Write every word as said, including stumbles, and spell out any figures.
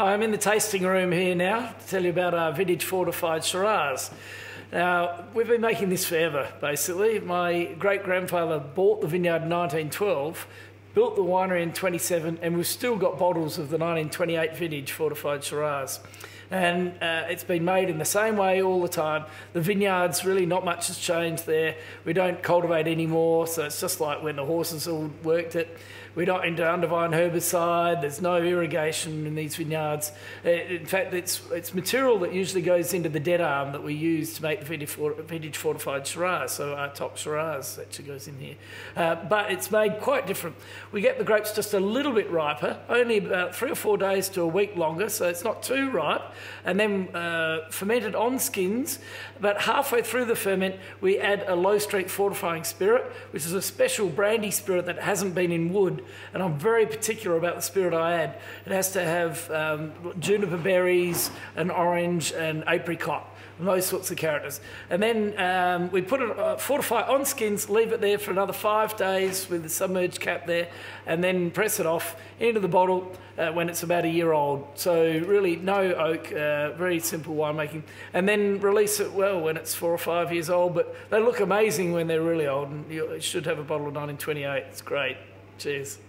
I'm in the tasting room here now to tell you about our vintage fortified Shiraz. Now, we've been making this forever, basically. My great-grandfather bought the vineyard in nineteen twelve, built the winery in twenty-seven, and we've still got bottles of the nineteen twenty-eight vintage fortified Shiraz. And uh, it's been made in the same way all the time. The vineyards, really not much has changed there. We don't cultivate anymore, so it's just like when the horses all worked it. We're not into undervine herbicide. There's no irrigation in these vineyards. In fact, it's, it's material that usually goes into the dead arm that we use to make the vintage fortified Shiraz. So our top Shiraz actually goes in here. Uh, but it's made quite different. We get the grapes just a little bit riper, only about three or four days to a week longer, so it's not too ripe. And then uh, fermented on skins. But halfway through the ferment, we add a low-strength fortifying spirit, which is a special brandy spirit that hasn't been in wood. And I'm very particular about the spirit I add. It has to have um, juniper berries, an orange, and apricot, and those sorts of characters. And then um, we put it, uh, fortify on skins, leave it there for another five days with the submerged cap there, and then press it off into the bottle uh, when it's about a year old. So really no oak, uh, very simple winemaking. And then release it well when it's four or five years old, but they look amazing when they're really old, and you should have a bottle of nineteen twenty-eight, it's great. Cheers.